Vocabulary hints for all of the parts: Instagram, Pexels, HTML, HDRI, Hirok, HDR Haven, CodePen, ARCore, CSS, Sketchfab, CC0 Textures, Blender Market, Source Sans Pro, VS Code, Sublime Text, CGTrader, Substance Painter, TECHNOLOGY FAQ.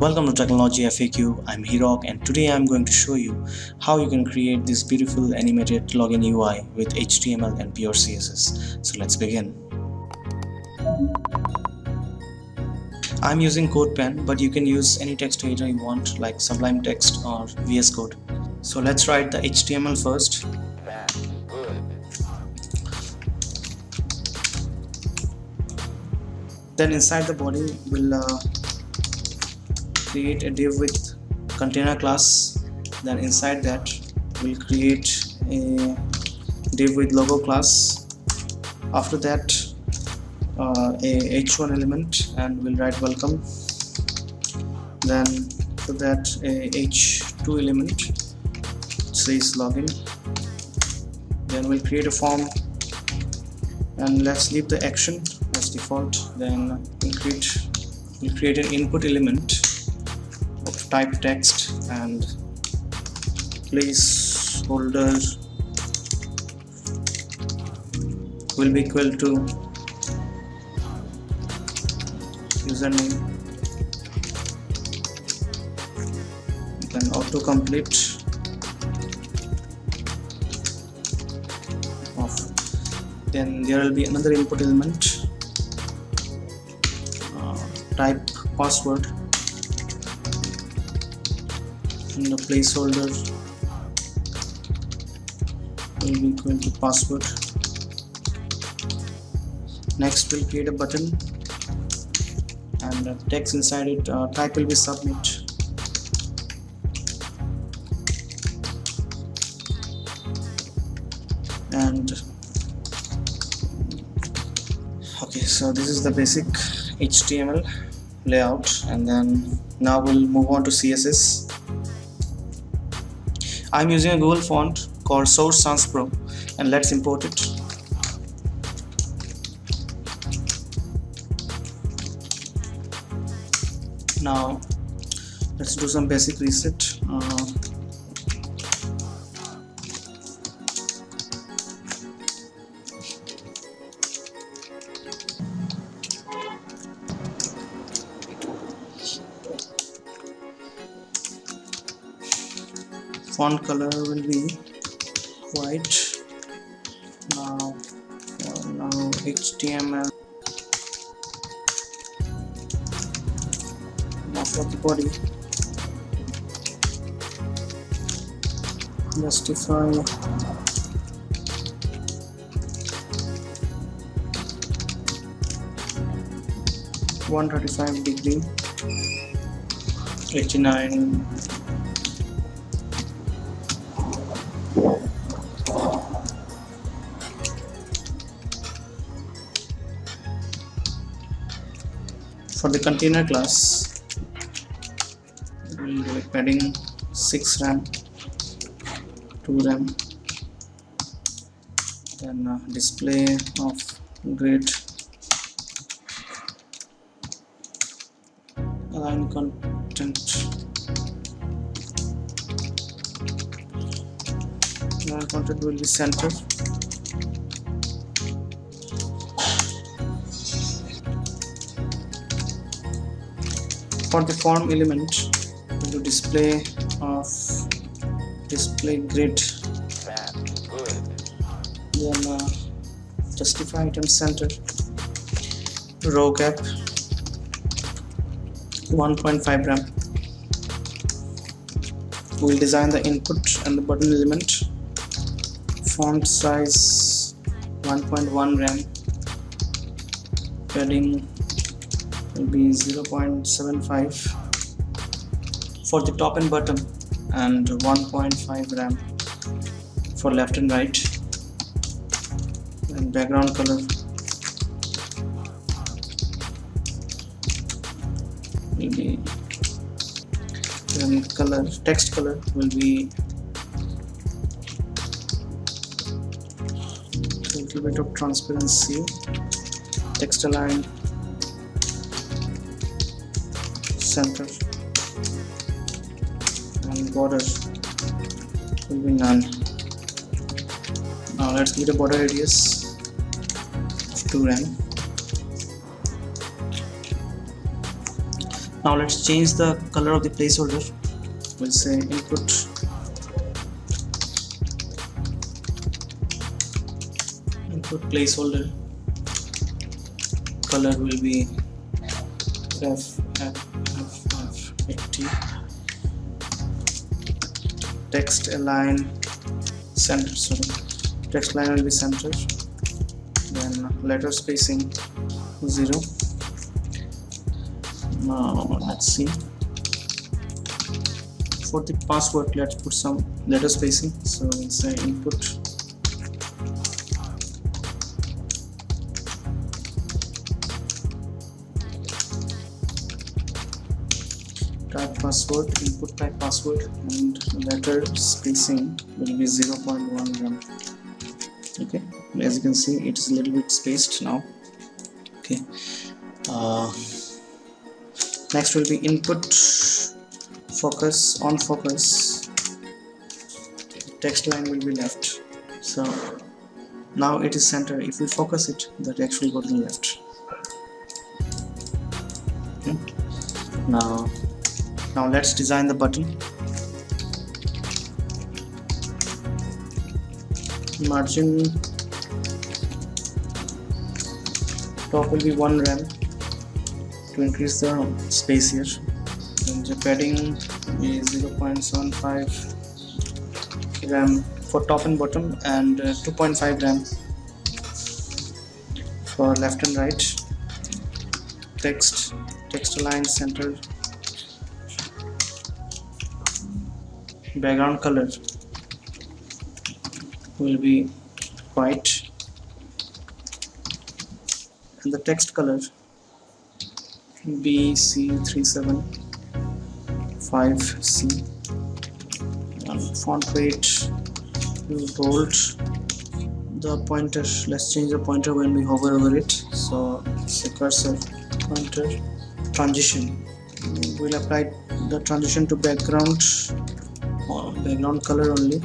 Welcome to Technology FAQ. I'm Hirok, and today I'm going to show you how you can create this beautiful animated login UI with HTML and pure CSS. So let's begin. I'm using CodePen, but you can use any text editor you want, like Sublime Text or VS Code. So let's write the HTML first. Then inside the body, we'll create a div with container class. Then inside that, we'll create a div with logo class. After that, a h1 element, and we'll write welcome. Then after that, a h2 element, says login. Then we'll create a form, and let's leave the action as default. Then we'll create an input element of type text and placeholder will be equal to username. Then autocomplete off. Then there will be another input element, type password, and the placeholder will be equal to password. Next, we'll create a button, and the text inside it, type will be submit. And okay, so this is the basic HTML layout, and then now we'll move on to CSS. I'm using a Google font called Source Sans Pro, and let's import it. Now let's do some basic reset. Font color will be white. Now HTML of the body, justify define 135 degree, 89. For the container class, we'll do like padding 6 RAM, 2 RAM, then display of grid, align content, will be center. For the form element, we'll do display of grid, then justify item center, row gap 1.5 RAM. We'll design the input and the button element, font size 1.1 RAM, padding will be 0.75 for the top and bottom, and 1.5 RAM for left and right. And background color will be, and color text color will be a little bit of transparency, text align center, and border will be none. Now let's give a border radius of 2 RAM. Now let's change the color of the placeholder. We'll say input placeholder color will be FF80. Text align center, text line will be center, then letter spacing 0. Now let's see, for the password let's put some letter spacing, so we'll say input type password, input type password, and letter spacing will be 0.11. okay, as you can see it is a little bit spaced now. Okay, next will be input focus, on focus, text line will be left, so now it is center. If we focus it, the text will go to the left. Okay. Now let's design the button. Margin top will be 1 rem to increase the space here, and the padding is 0.75 rem for top and bottom, and 2.5 rem for left and right. Text align center, background color will be white, and the text color BC375C, and font weight bold. The pointer, let's change the pointer when we hover over it, so it's a cursor pointer. Transition, we'll apply the transition to background or background color only,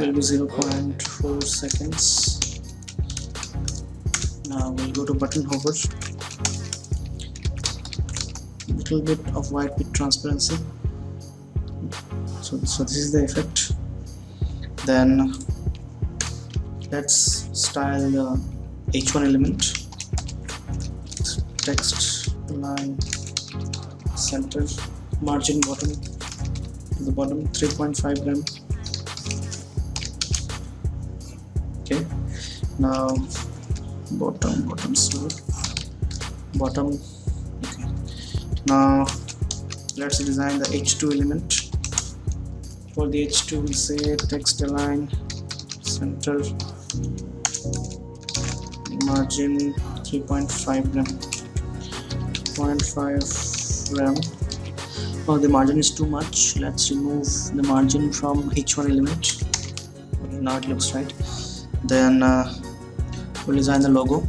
will be 0.4 seconds. Now we'll go to button hover, little bit of white with transparency, so this is the effect. Then let's style the h1 element, text align center, margin bottom to the bottom 3.5 rem. Okay, now bottom slope, bottom. Okay, now let's design the h2 element. For the h2 we say text align center, margin 3.5 rem, 0.5 rem. Oh, the margin is too much, let's remove the margin from h1 element. Okay, now it looks right. Then we'll design the logo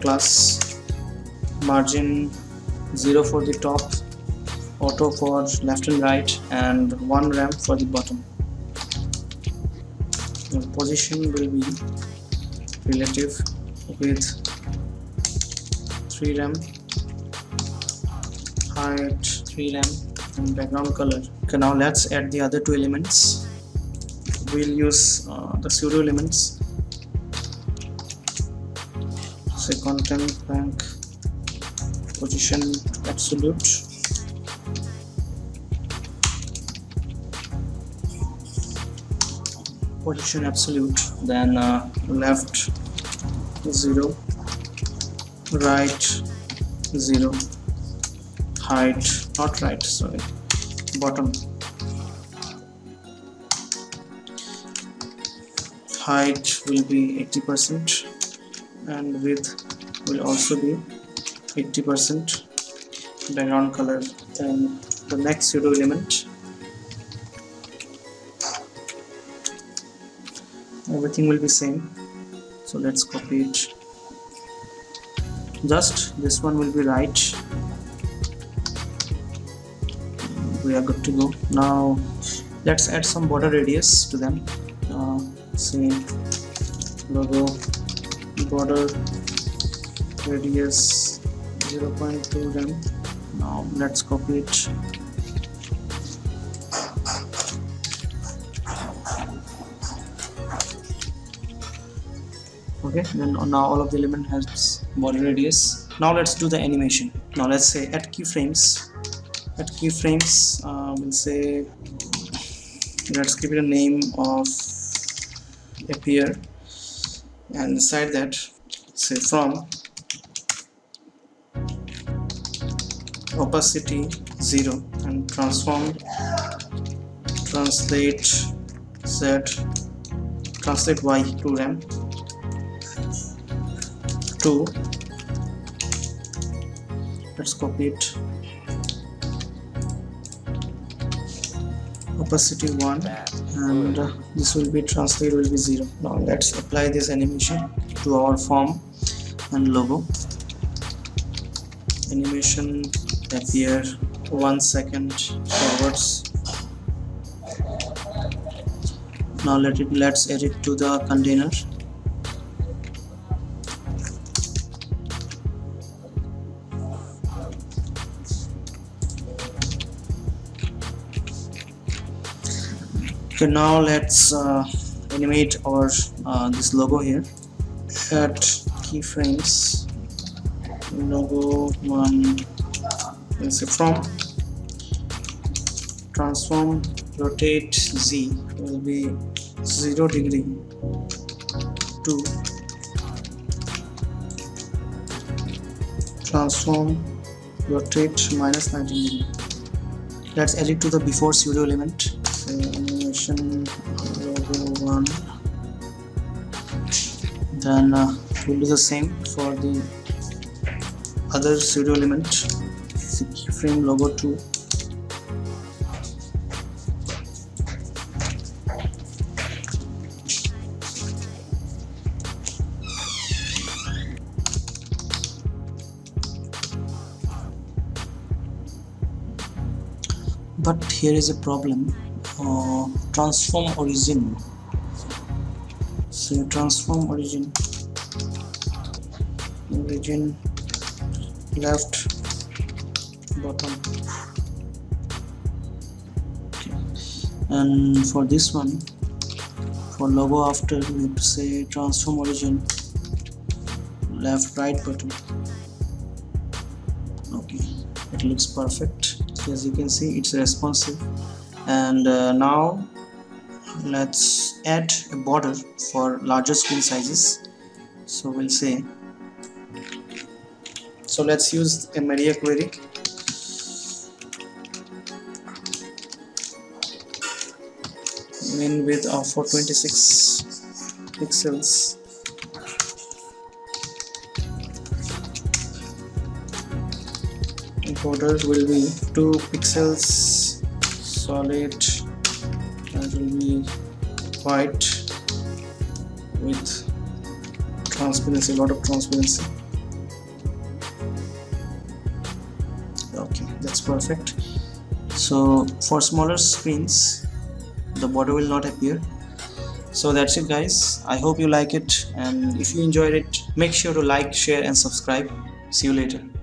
class, margin 0 for the top, auto for left and right, and 1 rem for the bottom. The position will be relative with 3 rem, height 3 rem, and background color. Okay, now let's add the other two elements. We'll use the pseudo elements, say content blank, position absolute. Then left 0, right 0, height not right, sorry, bottom. Height will be 80% and width will also be 80%. Background color. Then the next pseudo element, everything will be same, so let's copy it. Just this one will be right. We are good to go. Now let's add some border radius to them. Say logo border radius 0.2 rem, Now let's copy it. Okay, then now all of the element has body radius. Now let's do the animation. Now let's say at keyframes, we'll say, let's give it a name of appear, and inside that say from opacity 0 and transform translate z translate y to RAM to, let's copy it, opacity 1, and this will be translate will be 0. Now let's apply this animation to our form and logo. Animation appear 1 second forwards. Now let's add it to the container. Okay, now let's animate our this logo here at keyframes logo 1, let's say from transform rotate z will be 0 degree to transform rotate minus 90 degree. Let's add it to the before pseudo element. Logo 1, then we'll do the same for the other pseudo element, keyframe logo 2. But here is a problem. Transform origin. So transform origin. Origin left bottom. Okay. And for this one, for logo after, we have to say transform origin left right bottom. Okay, it looks perfect. So as you can see, it's responsive. And now let's add a border for larger screen sizes. So we'll say, so let's use a media query. Min width of 426 pixels. Border will be 2 pixels. Solid, that will be white with transparency, a lot of transparency. Okay, that's perfect. So for smaller screens, the border will not appear. So that's it, guys. I hope you like it, and if you enjoyed it, make sure to like, share and subscribe. See you later.